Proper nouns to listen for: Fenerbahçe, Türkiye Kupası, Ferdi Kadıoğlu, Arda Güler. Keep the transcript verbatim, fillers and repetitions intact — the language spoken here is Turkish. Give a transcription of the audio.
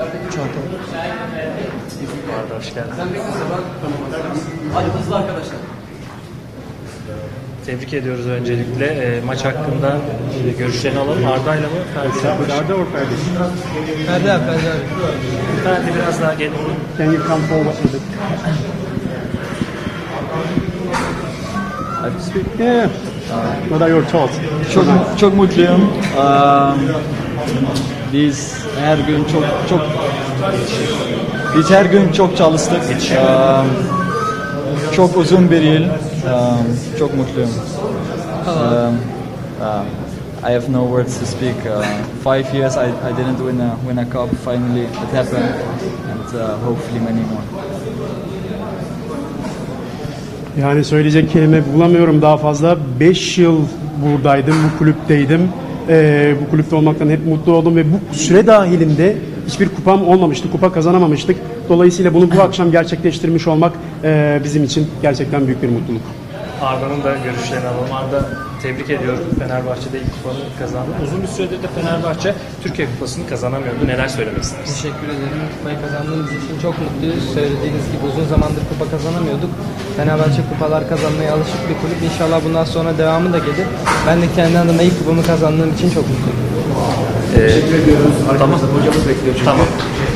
Çanta. Hoş geldin. Hadi hızlı arkadaşlar. Tebrik ediyoruz öncelikle. E, maç hakkında e, görüşlerini alalım. Arda'yla mı? Ferdi. Arda or Ferdi? Ferdi, Ferdi. Ferdi biraz daha gelin. Can you come forward? Yeah. What are your thoughts? Çok çok mutluyum. Um, biz her gün çok çok biz her gün çok çalıştık. Um, çok uzun bir yıl. Um, çok mutluyum. Um, uh, I have no words to speak. Uh, five years I, I didn't win a win a cup. Finally it happened, and uh, hopefully many more. Yani söyleyecek kelime bulamıyorum daha fazla. Beş yıl buradaydım, bu kulüpteydim. Ee, bu kulüpte olmaktan hep mutlu oldum ve bu süre dahilinde hiçbir kupam olmamıştı, kupa kazanamamıştık. Dolayısıyla bunu bu akşam gerçekleştirmiş olmak e, bizim için gerçekten büyük bir mutluluk. Arda'nın da görüşlerini alalım. Arda, tebrik ediyorum. Fenerbahçe'de ilk kupanı kazandı. Uzun bir süredir de Fenerbahçe Türkiye Kupası'nı kazanamıyordu. Neler söylemek istersiniz? Teşekkür ederim. Kupayı kazandığımız için çok mutluyuz. Söylediğiniz gibi uzun zamandır kupa kazanamıyorduk. Fenerbahçe kupalar kazanmaya alışık bir kulüp. İnşallah bundan sonra devamı da gelir. Ben de kendi adıma ilk kupamı kazandığım için çok mutluyum. Ee, teşekkür ediyoruz. Tamam. Hocamız bekliyor. Tamam.